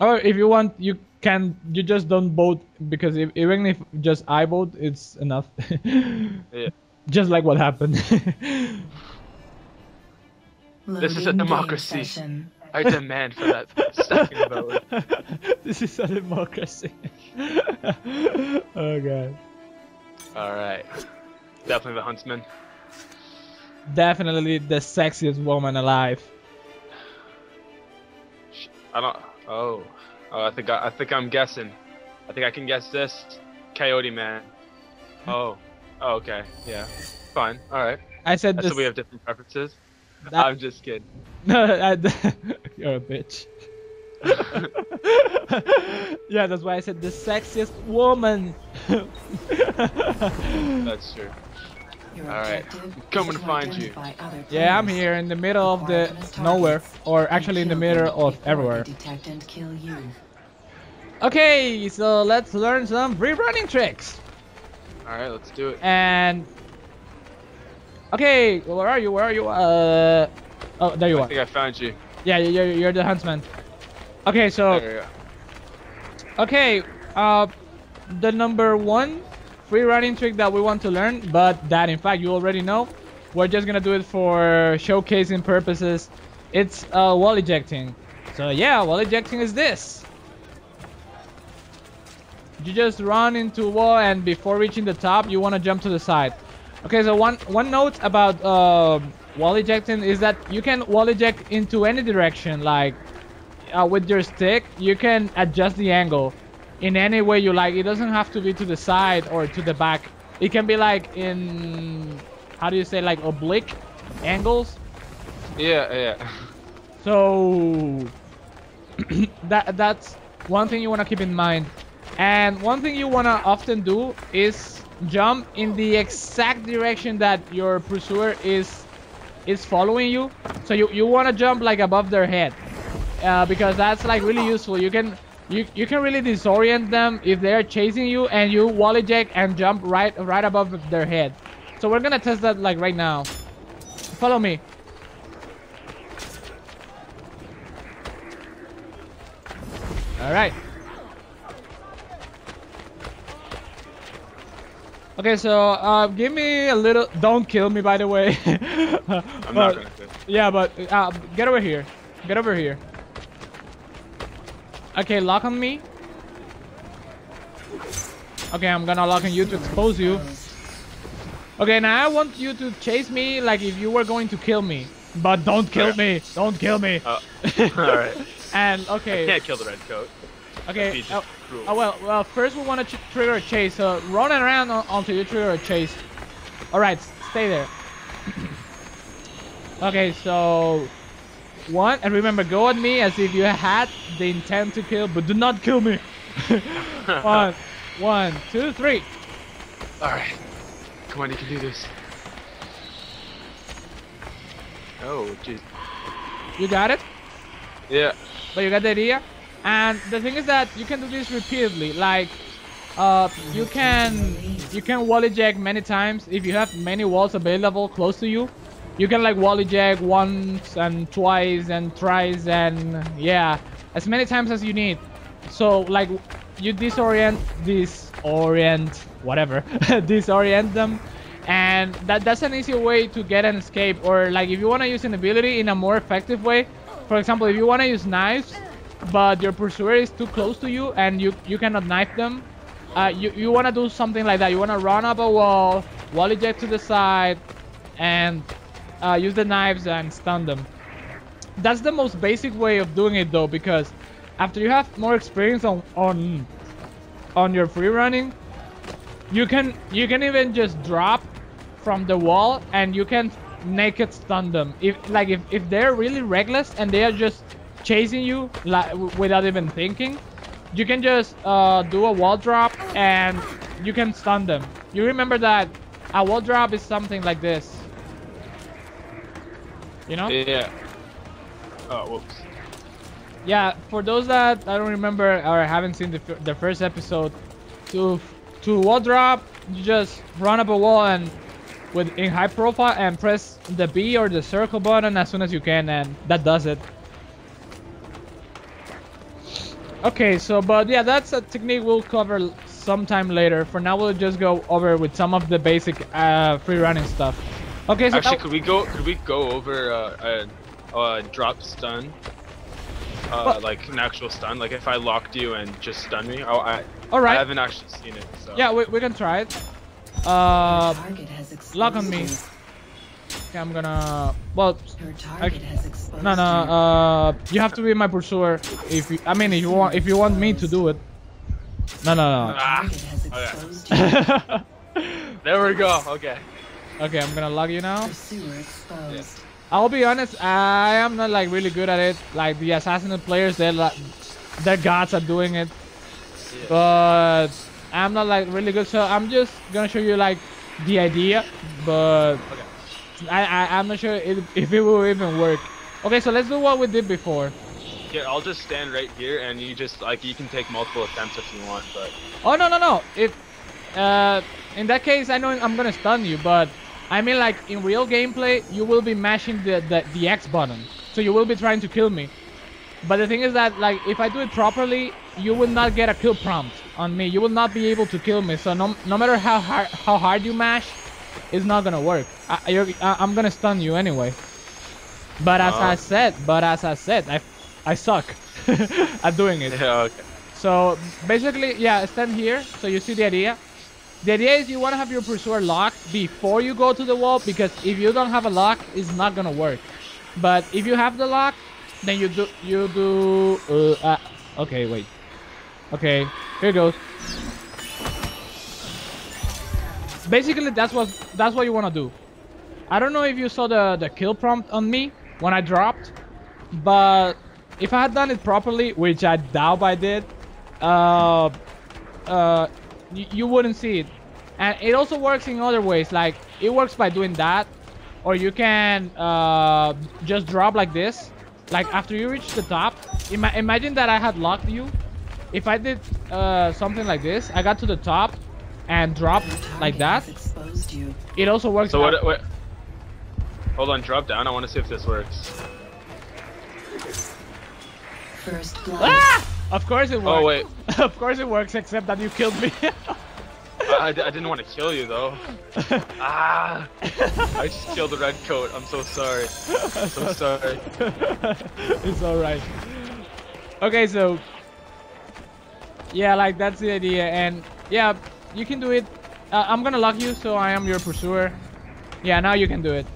Or if you want, you can. You just don't vote, because if, even if just I vote, it's enough. Yeah. Just like what happened. This is a democracy. I demand for that second vote. This is a democracy. Oh god. All right. Definitely the huntsman. Definitely the sexiest woman alive. I don't. Oh. Oh, I think I'm guessing. I think I can guess this. Coyote Man. Oh. Oh, okay. Yeah. Fine. All right. I said this. So we have different preferences. That... I'm just kidding. No, you're a bitch. Yeah, that's why I said the sexiest woman. That's true. Alright, coming to find you. Yeah, I'm here in the middle of the nowhere, or actually in the middle of everywhere. Okay, so let's learn some free running tricks. Alright, let's do it. And... okay, where are you? Where are you? Oh, there you are. I think I found you. Yeah, you're the huntsman. Okay, so... there you go. Okay, the number one free running trick that we want to learn, but that in fact you already know, we're just gonna do it for showcasing purposes. It's wall ejecting. So yeah, wall ejecting is this: you just run into a wall, and before reaching the top you want to jump to the side. Okay, so one note about wall ejecting is that you can wall eject into any direction. Like with your stick you can adjust the angle in any way you like. It doesn't have to be to the side or to the back. It can be like in, how do you say, like oblique angles. Yeah, yeah. So that's one thing you want to keep in mind. And one thing you want to often do is jump in the exact direction that your pursuer is following you. So you want to jump like above their head, because that's like really useful. You can really disorient them if they are chasing you, and you wall eject and jump right above their head. So we're gonna test that like right now. Follow me. All right. Okay, so give me a little. Don't kill me, by the way. I'm not gonna kill. Yeah, but get over here. Get over here. Okay, lock on me. Okay, I'm gonna lock on you to expose you. Okay, now I want you to chase me like if you were going to kill me. But don't kill me! Don't kill me! Alright. And, okay. I can't kill the red coat. Okay. Well, first we want to trigger a chase. So run around until you trigger a chase. Alright, stay there. Okay, so... one, and remember, go at me as if you had the intent to kill, but do not kill me. One, two, three. All right, come on, you can do this. Oh, jeez. You got it? Yeah. But you got the idea. And the thing is that you can do this repeatedly. Like, you can wall eject many times if you have many walls available close to you. You can like wall eject once and twice and thrice and yeah, as many times as you need. So like you disorient them, and that's an easier way to get an escape. Or like if you want to use an ability in a more effective way, for example, if you want to use knives but your pursuer is too close to you and you cannot knife them, you want to do something like that. You want to run up a wall, wall eject to the side, and use the knives and stun them. That's the most basic way of doing it though, because after you have more experience on your free running, you can even just drop from the wall and you can naked stun them. If they're really reckless and they are just chasing you like without even thinking, you can just do a wall drop and you can stun them. You remember that a wall drop is something like this. You know? Yeah. Oh, whoops. Yeah, for those that I don't remember or haven't seen the first episode, to wall drop, you just run up a wall and in high profile and press the B or the circle button as soon as you can, and that does it. Okay, so, but yeah, that's a technique we'll cover sometime later. For now, we'll just go over with some of the basic free running stuff. Okay, so actually, could we go over a drop stun? Like an actual stun, like if I locked you and just stun me. Oh, all right. I haven't actually seen it. So. Yeah, we can try it. Lock on me. Okay, I'm gonna. Well, you have to be my pursuer. If you, if you want me to do it. No. Ah, okay. There we go. Okay. Okay, I'm gonna lock you now. Yes. I'll be honest, I am not like really good at it. Like the assassin players, they're like, their gods at doing it. Yeah. But I'm not like really good, so I'm just gonna show you like the idea. But okay. I'm not sure if it will even work. Okay, so let's do what we did before. Yeah, I'll just stand right here, and you just like you can take multiple attempts if you want. But oh no! If in that case, I know I'm gonna stun you, but. I mean, like, in real gameplay, you will be mashing the X button. So you will be trying to kill me. But the thing is that, like, if I do it properly, you will not get a kill prompt on me. You will not be able to kill me. So no matter how hard you mash, it's not gonna work. I'm gonna stun you anyway. But as I suck at doing it. Yeah, okay. So, basically, yeah, stand here. So you see the idea. The idea is you want to have your pursuer locked before you go to the wall, because if you don't have a lock, it's not gonna work. But if you have the lock, then okay, wait. Okay, here goes. Basically, that's what you want to do. I don't know if you saw the kill prompt on me when I dropped, but if I had done it properly, which I doubt I did, you wouldn't see it. And it also works in other ways, like it works by doing that, or you can just drop like this. Like after you reach the top, imagine that I had locked you. If I did something like this, I got to the top and dropped like that. It also works. So what, hold on, drop down, I want to see if this works. First blood. Ah! Of course it works. Oh wait. Of course it works, except that you killed me. I didn't want to kill you though. Ah! I just killed the red coat. I'm so sorry. I'm so sorry. It's alright. Okay, so yeah, like that's the idea, and yeah, you can do it. I'm gonna lock you, so I am your pursuer. Yeah, now you can do it.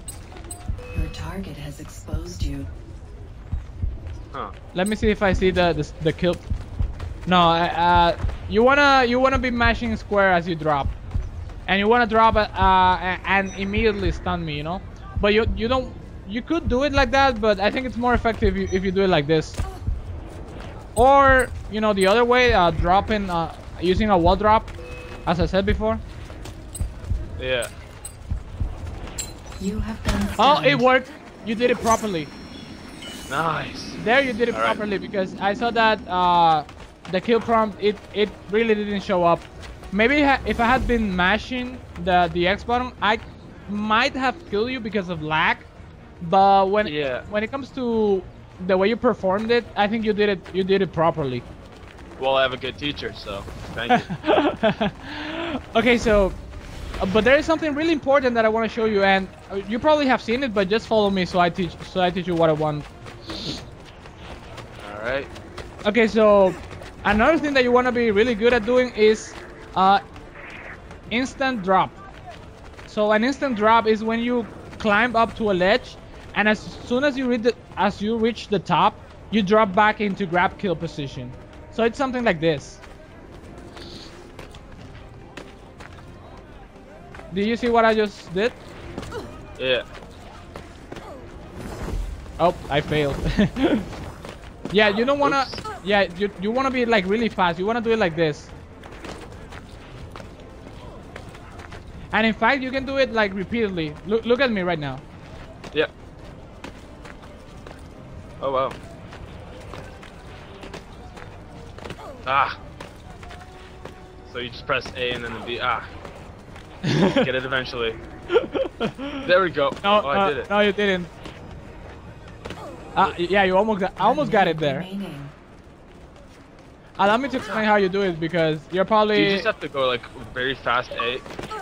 Your target has exposed you. Huh. Let me see if I see the kill. No, you wanna be mashing square as you drop, and you wanna drop and immediately stun me, you know. But you don't, you could do it like that, but I think it's more effective if you do it like this, or you know the other way, dropping using a wall drop, as I said before. Yeah. You have done. Oh, it worked! You did it properly. Nice. There you did it properly, because I saw that the kill prompt it really didn't show up. Maybe if I had been mashing the X button, I might have killed you because of lag. But when it comes to the way you performed it, I think you did it properly. Well, I have a good teacher, so thank you. Okay, so but there is something really important that I want to show you, and you probably have seen it, but just follow me so I teach you what I want. All right. Okay, so another thing that you want to be really good at doing is instant drop. So an instant drop is when you climb up to a ledge, and as soon as you reach the top, you drop back into grab kill position. So it's something like this. Do you see what I just did? Yeah. Oh, I failed. Yeah, you don't wanna. Oops. Yeah, you wanna be like really fast. You wanna do it like this. And in fact, you can do it like repeatedly. Look at me right now. Yeah. Oh wow. Ah. So you just press A and then the B. Ah. Get it eventually. There we go. No, oh, I did it. No, you didn't. Yeah, you almost got it there. Allow me to explain how you do it, because you're probably... You just have to go like very fast, eh?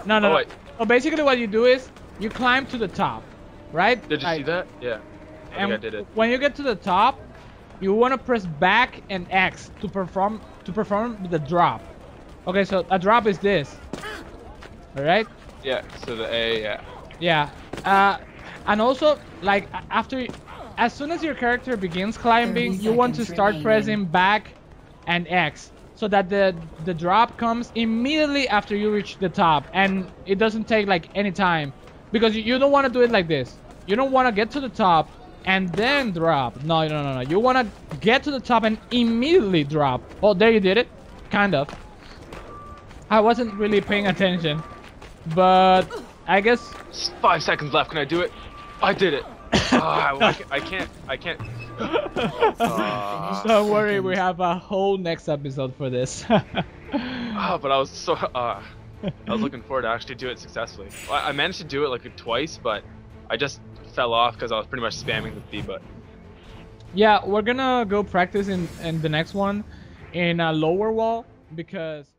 No, no, no. So basically what you do is you climb to the top, right? Did you see that? Yeah. I think I did it. When you get to the top, you want to press back and X to perform the drop. Okay, so a drop is this. All right? Yeah, so the A, yeah. Yeah. And also, like, after, as soon as your character begins climbing, you want to start pressing back and X, so that the drop comes immediately after you reach the top, and it doesn't take like any time, because you don't want to do it like this. You don't want to get to the top and then drop. No, no, no, no. You want to get to the top and immediately drop. Oh, there you did it. Kind of. I wasn't really paying attention, but I guess 5 seconds left. Can I do it? I did it. I can't. Don't worry, we have a whole next episode for this. But I was so I was looking forward to actually do it successfully. Well, I managed to do it like twice, but I just fell off because I was pretty much spamming the B button. Yeah, we're gonna go practice in the next one in a lower wall, because